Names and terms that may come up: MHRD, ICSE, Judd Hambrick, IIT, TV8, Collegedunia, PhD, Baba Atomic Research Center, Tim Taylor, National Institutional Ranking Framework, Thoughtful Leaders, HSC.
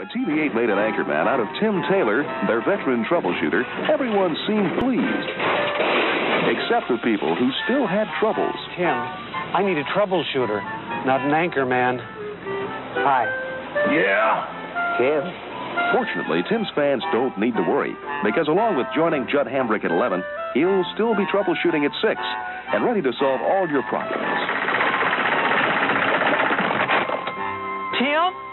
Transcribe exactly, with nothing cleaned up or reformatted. When T V eight made an anchorman out of Tim Taylor, their veteran troubleshooter, everyone seemed pleased, except the people who still had troubles. Tim, I need a troubleshooter, not an anchorman. Hi. Yeah? Tim? Fortunately, Tim's fans don't need to worry, because along with joining Judd Hambrick at eleven, he'll still be troubleshooting at six and ready to solve all your problems. Tim?